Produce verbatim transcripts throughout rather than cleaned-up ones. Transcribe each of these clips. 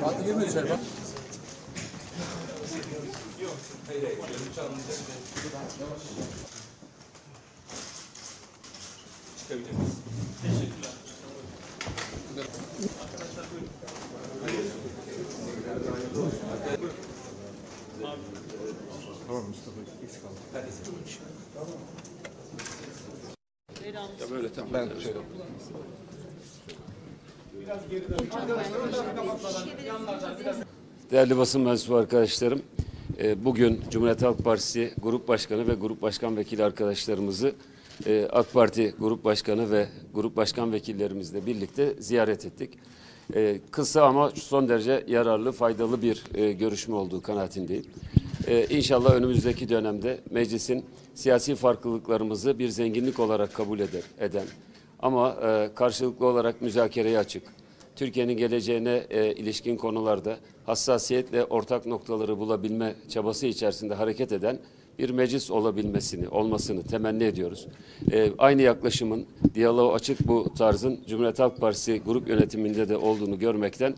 Hadi girme içeri bak. Yok. Hayır hayır. Çıkabilir miyiz? Teşekkürler. Arkadaşlar buyurun. Tamam Mustafa. Eksik kaldı. Tamam. Ya böyle tamam. Ben şöyle. Değerli basın mensubu arkadaşlarım, bugün Cumhuriyet Halk Partisi Grup Başkanı ve Grup Başkan Vekili arkadaşlarımızı AK Parti Grup Başkanı ve Grup Başkan Vekillerimizle birlikte ziyaret ettik. Kısa ama son derece yararlı, faydalı bir görüşme olduğu kanaatindeyim. İnşallah önümüzdeki dönemde meclisin siyasi farklılıklarımızı bir zenginlik olarak kabul eden, ama e, karşılıklı olarak müzakereye açık, Türkiye'nin geleceğine e, ilişkin konularda hassasiyetle ortak noktaları bulabilme çabası içerisinde hareket eden bir meclis olabilmesini, olmasını temenni ediyoruz. E, aynı yaklaşımın, diyaloğu açık bu tarzın Cumhuriyet Halk Partisi grup yönetiminde de olduğunu görmekten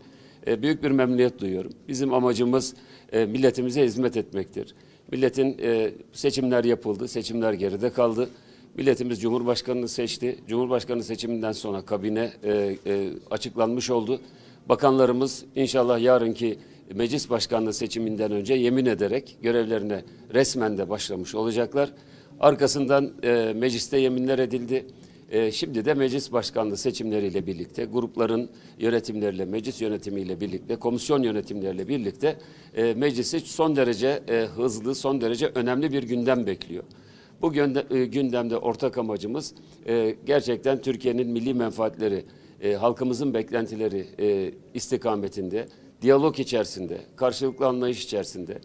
e, büyük bir memnuniyet duyuyorum. Bizim amacımız e, milletimize hizmet etmektir. Milletin e, seçimler yapıldı, seçimler geride kaldı. Milletimiz Cumhurbaşkanı'nı seçti. Cumhurbaşkanı seçiminden sonra kabine e, e, açıklanmış oldu. Bakanlarımız inşallah yarınki meclis başkanlığı seçiminden önce yemin ederek görevlerine resmen de başlamış olacaklar. Arkasından e, mecliste yeminler edildi. E, şimdi de meclis başkanlığı seçimleriyle birlikte, grupların yönetimleriyle, meclis yönetimiyle birlikte, komisyon yönetimleriyle birlikte e, meclisi son derece e, hızlı, son derece önemli bir gündem bekliyor. Bu gündemde ortak amacımız gerçekten Türkiye'nin milli menfaatleri, halkımızın beklentileri istikametinde, diyalog içerisinde, karşılıklı anlayış içerisinde.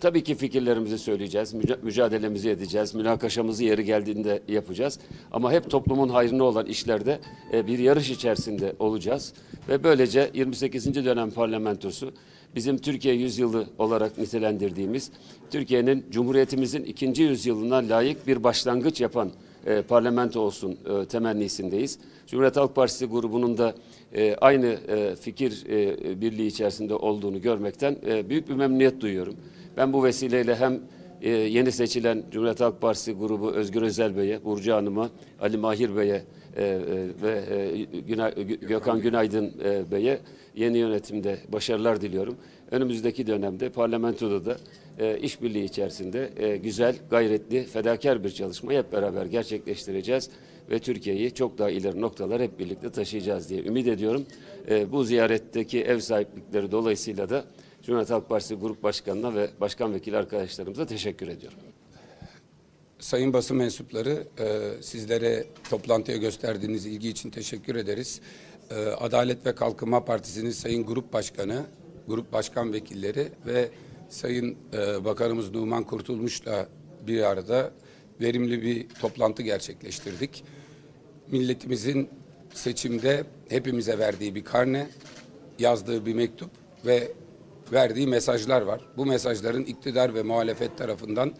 Tabii ki fikirlerimizi söyleyeceğiz, mücadelemizi edeceğiz, münakaşamızı yeri geldiğinde yapacağız. Ama hep toplumun hayrına olan işlerde bir yarış içerisinde olacağız. Ve böylece yirmi sekizinci dönem parlamentosu, bizim Türkiye yüzyılı olarak nitelendirdiğimiz, Türkiye'nin Cumhuriyetimizin ikinci yüzyılına layık bir başlangıç yapan e, parlamento olsun e, temennisindeyiz. Cumhuriyet Halk Partisi grubunun da e, aynı e, fikir e, birliği içerisinde olduğunu görmekten e, büyük bir memnuniyet duyuyorum. Ben bu vesileyle hem e, yeni seçilen Cumhuriyet Halk Partisi grubu Özgür Özel Bey'e, Burcu Hanım'a, Ali Mahir Bey'e e, e, ve e, Günay, Gökhan Günaydın e, Bey'e yeni yönetimde başarılar diliyorum. Önümüzdeki dönemde parlamentoda da e, işbirliği içerisinde e, güzel, gayretli, fedakar bir çalışmayı hep beraber gerçekleştireceğiz ve Türkiye'yi çok daha ileri noktalara hep birlikte taşıyacağız diye ümit ediyorum. E, bu ziyaretteki ev sahiplikleri dolayısıyla da Cumhuriyet Halk Partisi Grup Başkanı'na ve Başkan Vekili arkadaşlarımıza teşekkür ediyorum. Sayın basın mensupları, e, sizlere toplantıya gösterdiğiniz ilgi için teşekkür ederiz. Adalet ve Kalkınma Partisi'nin Sayın Grup Başkanı, Grup Başkan Vekilleri ve Sayın Bakanımız Numan Kurtulmuş'la bir arada verimli bir toplantı gerçekleştirdik. Milletimizin seçimde hepimize verdiği bir karne, yazdığı bir mektup ve verdiği mesajlar var. Bu mesajların iktidar ve muhalefet tarafından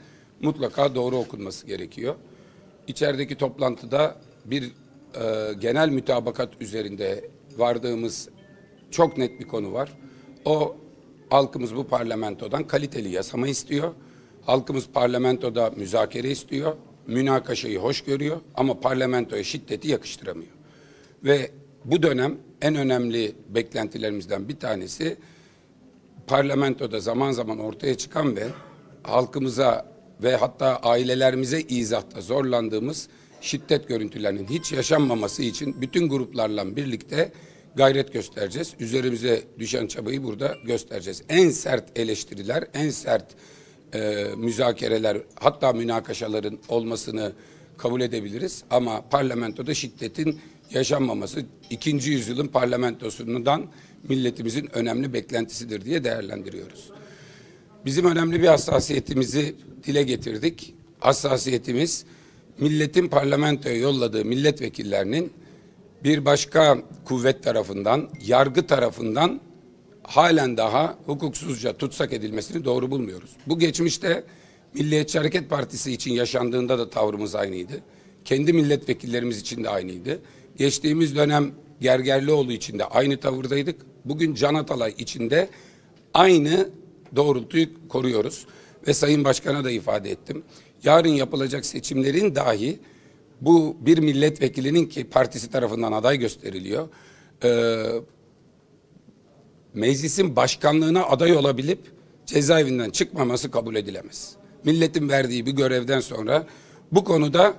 mutlaka doğru okunması gerekiyor. İçerideki toplantıda bir genel mütabakat üzerinde vardığımız çok net bir konu var. O, halkımız bu parlamentodan kaliteli yasama istiyor. Halkımız parlamentoda müzakere istiyor. Münakaşayı hoş görüyor ama parlamentoya şiddeti yakıştıramıyor. Ve bu dönem en önemli beklentilerimizden bir tanesi parlamentoda zaman zaman ortaya çıkan ve halkımıza ve hatta ailelerimize izahta zorlandığımız şiddet görüntülerinin hiç yaşanmaması için bütün gruplarla birlikte gayret göstereceğiz. Üzerimize düşen çabayı burada göstereceğiz. En sert eleştiriler, en sert e, müzakereler, hatta münakaşaların olmasını kabul edebiliriz. Ama parlamentoda şiddetin yaşanmaması ikinci yüzyılın parlamentosundan milletimizin önemli beklentisidir diye değerlendiriyoruz. Bizim önemli bir hassasiyetimizi dile getirdik. Hassasiyetimiz milletin parlamentoya yolladığı milletvekillerinin bir başka kuvvet tarafından, yargı tarafından halen daha hukuksuzca tutsak edilmesini doğru bulmuyoruz. Bu geçmişte Milliyetçi Hareket Partisi için yaşandığında da tavrımız aynıydı. Kendi milletvekillerimiz için de aynıydı. Geçtiğimiz dönem Gergerlioğlu için de aynı tavırdaydık. Bugün Can Atalay için de aynı doğrultuyu koruyoruz. Ve Sayın Başkan'a da ifade ettim. Yarın yapılacak seçimlerin dahi bu bir milletvekilinin ki partisi tarafından aday gösteriliyor. E, meclisin başkanlığına aday olabilip cezaevinden çıkmaması kabul edilemez. Milletin verdiği bir görevden sonra bu konuda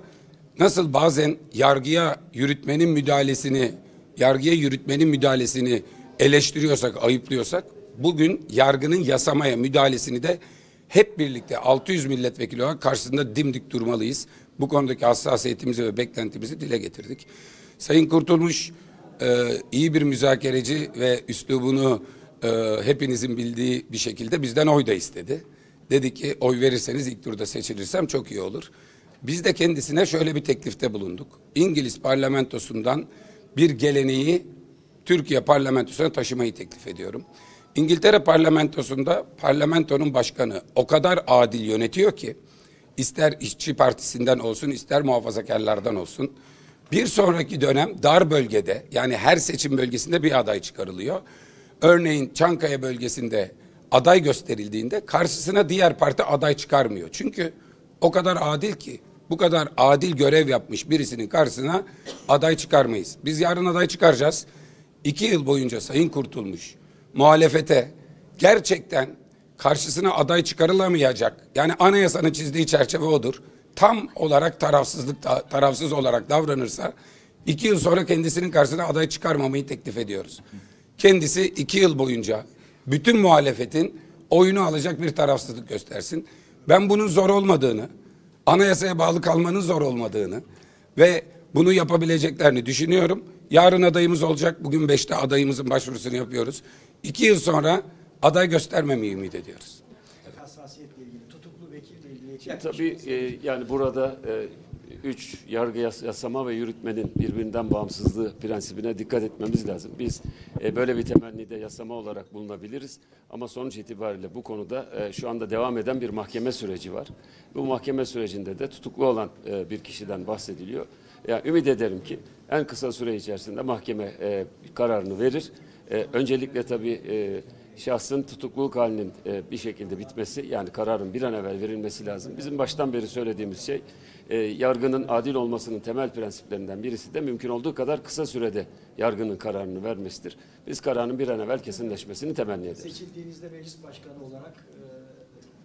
nasıl bazen yargıya yürütmenin müdahalesini, yargıya yürütmenin müdahalesini eleştiriyorsak, ayıplıyorsak, bugün yargının yasamaya müdahalesini de hep birlikte altı yüz milletvekili olarak karşısında dimdik durmalıyız. Bu konudaki hassasiyetimizi ve beklentimizi dile getirdik. Sayın Kurtulmuş iyi bir müzakereci ve üslubunu hepinizin bildiği bir şekilde bizden oy da istedi. Dedi ki oy verirseniz ilk turda seçilirsem çok iyi olur. Biz de kendisine şöyle bir teklifte bulunduk. İngiliz parlamentosundan bir geleneği Türkiye parlamentosuna taşımayı teklif ediyorum. İngiltere parlamentosunda parlamentonun başkanı o kadar adil yönetiyor ki, ister işçi partisinden olsun, ister muhafazakarlardan olsun. Bir sonraki dönem dar bölgede, yani her seçim bölgesinde bir aday çıkarılıyor. Örneğin Çankaya bölgesinde aday gösterildiğinde karşısına diğer parti aday çıkarmıyor. Çünkü o kadar adil ki, bu kadar adil görev yapmış birisinin karşısına aday çıkarmayız. Biz yarın aday çıkaracağız. İki yıl boyunca Sayın Kurtulmuş muhalefete gerçekten karşısına aday çıkarılamayacak, yani anayasanın çizdiği çerçeve odur, tam olarak tarafsızlık tarafsız olarak davranırsa iki yıl sonra kendisinin karşısına aday çıkarmamayı teklif ediyoruz. Kendisi iki yıl boyunca bütün muhalefetin oyunu alacak bir tarafsızlık göstersin. Ben bunun zor olmadığını, anayasaya bağlı kalmanın zor olmadığını ve bunu yapabileceklerini düşünüyorum. Yarın adayımız olacak. Bugün beşte adayımızın başvurusunu yapıyoruz. İki yıl sonra aday göstermemeyi ümit ediyoruz. Evet. Hassasiyetle ilgili, tutuklu vekille ilgili. Tabii e, yani burada e, üç yargı yas yasama ve yürütmenin birbirinden bağımsızlığı prensibine dikkat etmemiz lazım. Biz e, böyle bir temennide yasama olarak bulunabiliriz. Ama sonuç itibariyle bu konuda e, şu anda devam eden bir mahkeme süreci var. Bu mahkeme sürecinde de tutuklu olan e, bir kişiden bahsediliyor. Yani ümit ederim ki en kısa süre içerisinde mahkeme e, kararını verir. E, öncelikle tabii e, şahsın tutukluluk halinin e, bir şekilde bitmesi, yani kararın bir an evvel verilmesi lazım. Bizim baştan beri söylediğimiz şey e, yargının adil olmasının temel prensiplerinden birisi de mümkün olduğu kadar kısa sürede yargının kararını vermesidir. Biz kararın bir an evvel kesinleşmesini temenni ederiz. Seçildiğinizde meclis başkanı olarak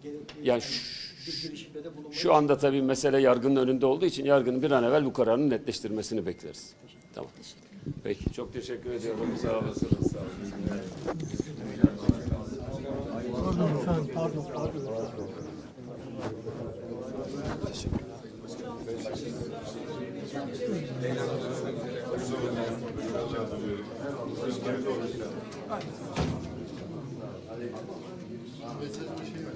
e, gerekli... Yani şu anda tabii mesele yargının önünde olduğu için yargının bir an evvel bu kararını netleştirmesini bekleriz. Tamam. Peki, çok teşekkür ediyorum. Sağ olasınız. Sağ olun. Pardon, pardon. Teşekkürler.